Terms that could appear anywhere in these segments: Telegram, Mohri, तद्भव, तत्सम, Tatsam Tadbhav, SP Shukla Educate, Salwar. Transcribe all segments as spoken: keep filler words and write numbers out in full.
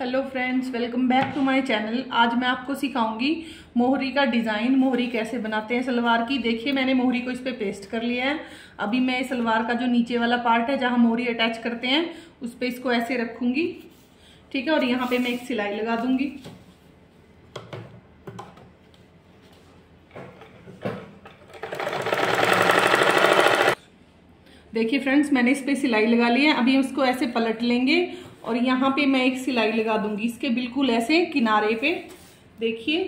Hello friends, welcome back to my channel. आज मैं आपको सिखाऊंगी मोहरी का डिज़ाइन, मोहरी कैसे बनाते हैं सलवार की। देखिए, मैंने मोहरी को इस पर पे पेस्ट कर लिया है। अभी मैं सलवार का जो नीचे वाला पार्ट है जहां मोहरी अटैच करते हैं उस पे इसको ऐसे रखूंगी, ठीक है। और यहां पे मैं एक सिलाई लगा दूंगी। देखिए फ्रेंड्स, मैंने इस पर सिलाई लगा ली है। अभी उसको ऐसे पलट लेंगे और यहाँ पे मैं एक सिलाई लगा दूंगी इसके बिल्कुल ऐसे किनारे पे। देखिए,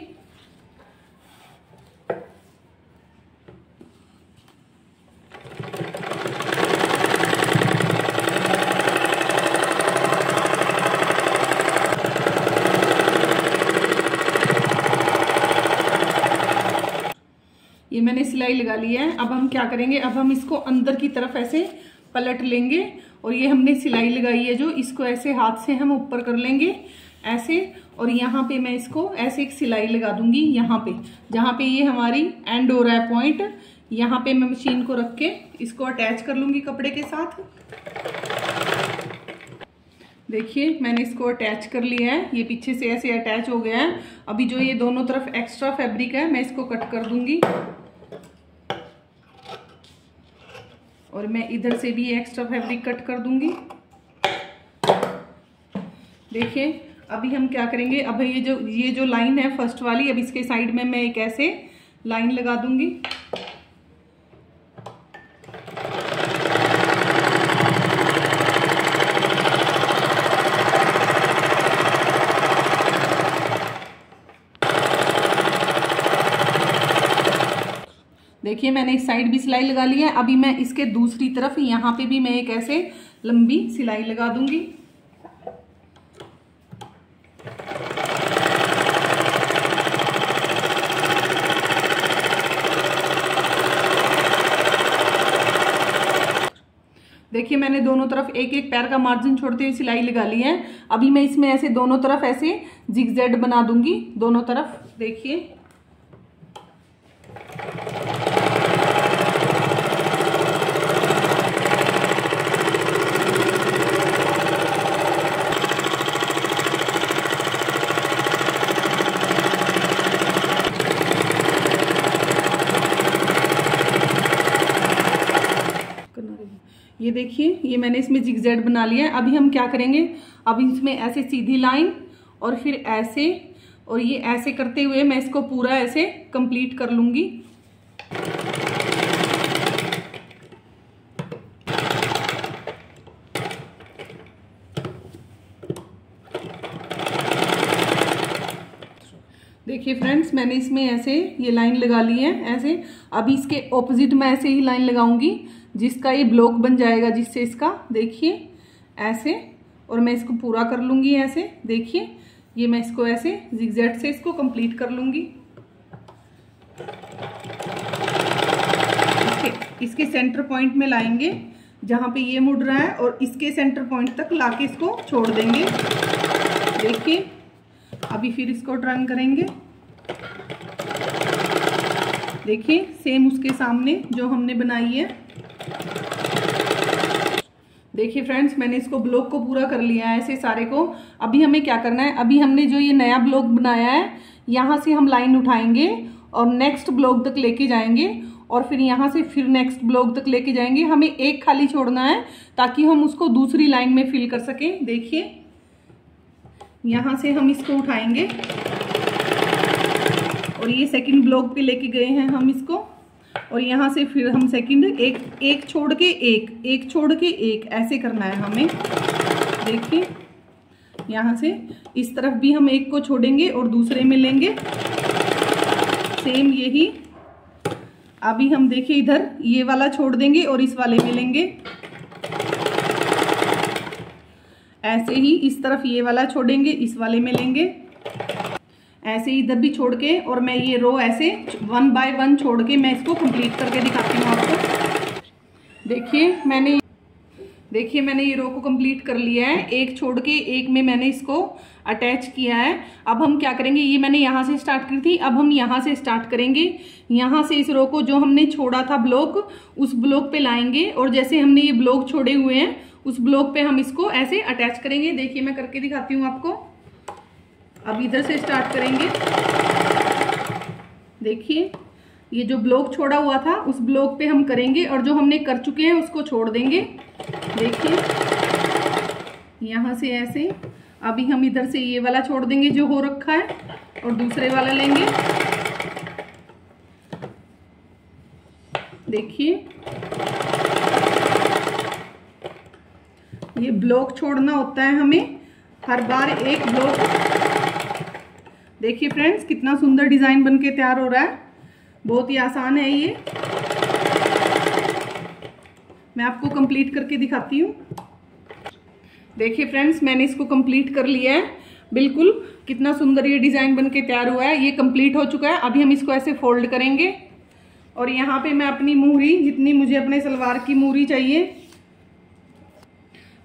ये मैंने सिलाई लगा ली है। अब हम क्या करेंगे, अब हम इसको अंदर की तरफ ऐसे पलट लेंगे। और ये हमने सिलाई लगाई है जो, इसको ऐसे हाथ से हम ऊपर कर लेंगे ऐसे। और यहाँ पे मैं इसको ऐसे एक सिलाई लगा दूंगी यहाँ पे, जहाँ पे ये हमारी एंड हो रहा है पॉइंट। यहाँ पे मैं मशीन को रख के इसको अटैच कर लूंगी कपड़े के साथ। देखिए, मैंने इसको अटैच कर लिया है। ये पीछे से ऐसे अटैच हो गया है। अभी जो ये दोनों तरफ एक्स्ट्रा फैब्रिक है मैं इसको कट कर दूंगी। और मैं इधर से भी एक्स्ट्रा फैब्रिक कट कर दूंगी। देखिए, अभी हम क्या करेंगे, अब ये जो ये जो लाइन है फर्स्ट वाली, अब इसके साइड में मैं एक ऐसे लाइन लगा दूंगी। देखिए, मैंने इस साइड भी सिलाई लगा ली है। अभी मैं इसके दूसरी तरफ यहाँ पे भी मैं एक ऐसे लंबी सिलाई लगा दूंगी। देखिए, मैंने दोनों तरफ एक एक पैर का मार्जिन छोड़ते हुए सिलाई लगा ली है। अभी मैं इसमें ऐसे दोनों तरफ ऐसे जिगजैग बना दूंगी दोनों तरफ। देखिए, ये देखिए, ये मैंने इसमें जिगजैग बना लिया है। अभी हम क्या करेंगे, अब इसमें ऐसे सीधी लाइन और फिर ऐसे, और ये ऐसे करते हुए मैं इसको पूरा ऐसे कंप्लीट कर लूंगी। देखिए फ्रेंड्स, मैंने इसमें ऐसे ये लाइन लगा ली है ऐसे। अभी इसके ऑपोजिट मैं ऐसे ही लाइन लगाऊंगी जिसका ये ब्लॉक बन जाएगा, जिससे इसका, देखिए ऐसे। और मैं इसको पूरा कर लूँगी ऐसे। देखिए, ये मैं इसको ऐसे जिगजैग से इसको कंप्लीट कर लूँगी। इसके, इसके सेंटर पॉइंट में लाएंगे जहाँ पे ये मुड़ रहा है, और इसके सेंटर पॉइंट तक लाके इसको छोड़ देंगे। देखिए, अभी फिर इसको टर्न करेंगे। देखिए, सेम उसके सामने जो हमने बनाई है। देखिए फ्रेंड्स, मैंने इसको ब्लॉक को पूरा कर लिया है ऐसे सारे को। अभी हमें क्या करना है, अभी हमने जो ये नया ब्लॉक बनाया है यहाँ से हम लाइन उठाएंगे और नेक्स्ट ब्लॉक तक लेके जाएंगे, और फिर यहाँ से फिर नेक्स्ट ब्लॉक तक लेके जाएंगे। हमें एक खाली छोड़ना है ताकि हम उसको दूसरी लाइन में फिल कर सकें। देखिए, यहाँ से हम इसको उठाएंगे और ये सेकेंड ब्लॉक पर लेके गए हैं हम इसको। और यहाँ से फिर हम सेकंड एक एक छोड़ के एक एक छोड़ के एक ऐसे करना है हमें। देखिए, यहाँ से इस तरफ भी हम एक को छोड़ेंगे और दूसरे में लेंगे, सेम यही। अभी हम देखिए इधर ये वाला छोड़ देंगे और इस वाले में लेंगे ऐसे ही। इस तरफ ये वाला छोड़ेंगे, इस वाले में लेंगे ऐसे ही, इधर भी छोड़ के। और मैं ये रो ऐसे वन बाय वन छोड़ के मैं इसको कंप्लीट करके दिखाती हूँ आपको। देखिए, मैंने देखिए मैंने ये रो को कंप्लीट कर लिया है। एक छोड़ के एक में मैंने इसको अटैच किया है। अब हम क्या करेंगे, ये मैंने यहाँ से स्टार्ट की थी, अब हम यहाँ से स्टार्ट करेंगे। यहाँ से इस रो को जो हमने छोड़ा था ब्लॉक, उस ब्लॉक पे लाएंगे, और जैसे हमने ये ब्लॉक छोड़े हुए हैं उस ब्लॉक पे हम इसको ऐसे अटैच करेंगे। देखिए, मैं करके दिखाती हूँ आपको। अब इधर से स्टार्ट करेंगे। देखिए ये जो ब्लॉक छोड़ा हुआ था उस ब्लॉक पे हम करेंगे और जो हमने कर चुके हैं उसको छोड़ देंगे। देखिए यहाँ से ऐसे, अभी हम इधर से ये वाला छोड़ देंगे जो हो रखा है और दूसरे वाला लेंगे। देखिए ये ब्लॉक छोड़ना होता है हमें हर बार एक ब्लॉक। देखिए फ्रेंड्स कितना सुंदर डिज़ाइन बनके तैयार हो रहा है, बहुत ही आसान है ये। मैं आपको कंप्लीट करके दिखाती हूँ। देखिए फ्रेंड्स मैंने इसको कंप्लीट कर लिया है, बिल्कुल कितना सुंदर ये डिज़ाइन बनके तैयार हुआ है। ये कंप्लीट हो चुका है, अभी हम इसको ऐसे फोल्ड करेंगे और यहाँ पे मैं अपनी मोहरी, जितनी मुझे अपने सलवार की मोहरी चाहिए,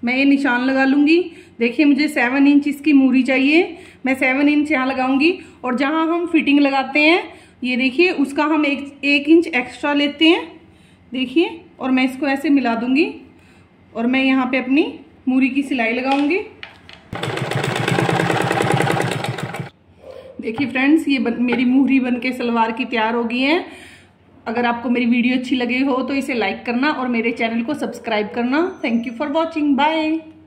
मैं ये निशान लगा लूँगी। देखिए मुझे सेवन इंच इसकी मोहरी चाहिए, मैं सेवन इंच यहाँ लगाऊंगी। और जहाँ हम फिटिंग लगाते हैं ये देखिए उसका हम एक एक इंच एक्स्ट्रा लेते हैं। देखिए और मैं इसको ऐसे मिला दूँगी और मैं यहाँ पे अपनी मोहरी की सिलाई लगाऊँगी। देखिए फ्रेंड्स ये बन, मेरी मोहरी बनके सलवार की तैयार हो गई है। अगर आपको मेरी वीडियो अच्छी लगी हो तो इसे लाइक करना और मेरे चैनल को सब्सक्राइब करना। Thank you for watching, bye.